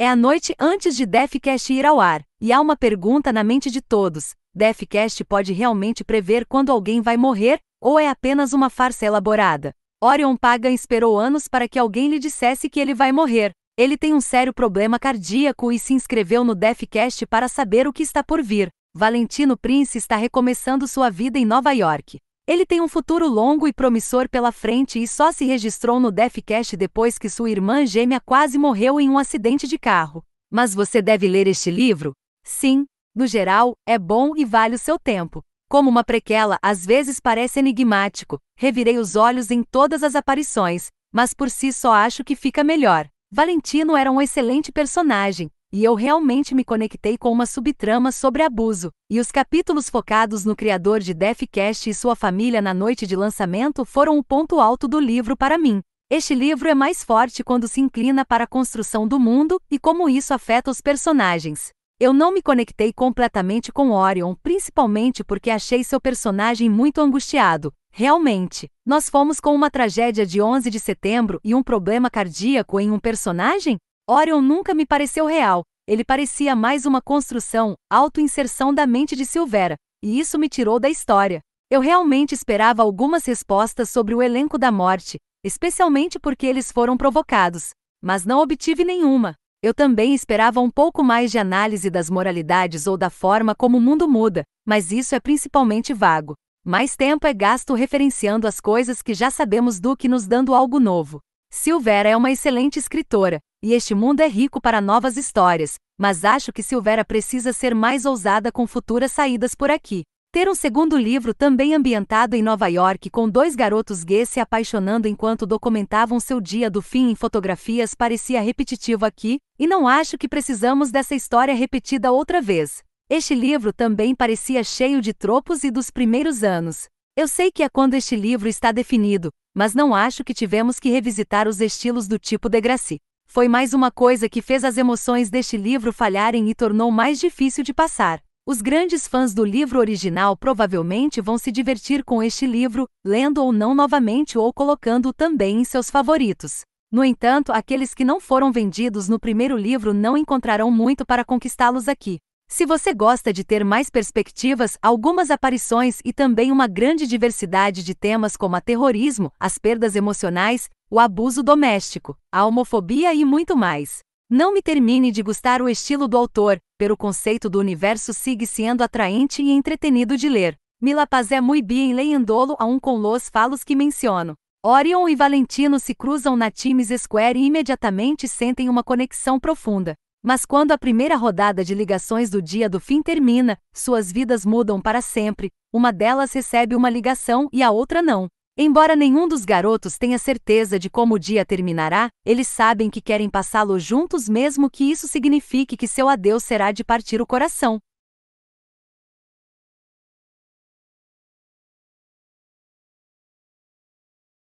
É a noite antes de Death-Cast ir ao ar, e há uma pergunta na mente de todos: Death-Cast pode realmente prever quando alguém vai morrer, ou é apenas uma farsa elaborada? Orion Pagan esperou anos para que alguém lhe dissesse que ele vai morrer. Ele tem um sério problema cardíaco e se inscreveu no Death-Cast para saber o que está por vir. Valentino Prince está recomeçando sua vida em Nova York. Ele tem um futuro longo e promissor pela frente e só se registrou no Death-Cast depois que sua irmã gêmea quase morreu em um acidente de carro. Mas você deve ler este livro? Sim, no geral, é bom e vale o seu tempo. Como uma prequela, às vezes parece enigmático, revirei os olhos em todas as aparições, mas por si só acho que fica melhor. Valentino era um excelente personagem, e eu realmente me conectei com uma subtrama sobre abuso, e os capítulos focados no criador de Death-Cast e sua família na noite de lançamento foram o ponto alto do livro para mim. Este livro é mais forte quando se inclina para a construção do mundo e como isso afeta os personagens. Eu não me conectei completamente com Orion, principalmente porque achei seu personagem muito angustiado. Realmente, nós fomos com uma tragédia de 11 de setembro e um problema cardíaco em um personagem? Orion nunca me pareceu real, ele parecia mais uma construção, auto-inserção da mente de Silvera, e isso me tirou da história. Eu realmente esperava algumas respostas sobre o elenco da morte, especialmente porque eles foram provocados, mas não obtive nenhuma. Eu também esperava um pouco mais de análise das moralidades ou da forma como o mundo muda, mas isso é principalmente vago. Mais tempo é gasto referenciando as coisas que já sabemos do que nos dando algo novo. Silvera é uma excelente escritora, e este mundo é rico para novas histórias, mas acho que Silvera precisa ser mais ousada com futuras saídas por aqui. Ter um segundo livro também ambientado em Nova York com dois garotos gays se apaixonando enquanto documentavam seu dia do fim em fotografias parecia repetitivo aqui, e não acho que precisamos dessa história repetida outra vez. Este livro também parecia cheio de tropos e dos primeiros anos. Eu sei que é quando este livro está definido, mas não acho que tivemos que revisitar os estilos do tipo Degrassi. Foi mais uma coisa que fez as emoções deste livro falharem e tornou mais difícil de passar. Os grandes fãs do livro original provavelmente vão se divertir com este livro, lendo ou não novamente ou colocando-o também em seus favoritos. No entanto, aqueles que não foram vendidos no primeiro livro não encontrarão muito para conquistá-los aqui. Se você gosta de ter mais perspectivas, algumas aparições e também uma grande diversidade de temas como o terrorismo, as perdas emocionais, o abuso doméstico, a homofobia e muito mais. Não me termine de gostar o estilo do autor, pelo conceito do universo sigue sendo atraente e entretenido de ler. Me la pasé muy bien leyéndolo aún con los falos que menciono. Orion e Valentino se cruzam na Times Square e imediatamente sentem uma conexão profunda. Mas quando a primeira rodada de ligações do dia do fim termina, suas vidas mudam para sempre, uma delas recebe uma ligação e a outra não. Embora nenhum dos garotos tenha certeza de como o dia terminará, eles sabem que querem passá-lo juntos mesmo que isso signifique que seu adeus será de partir o coração.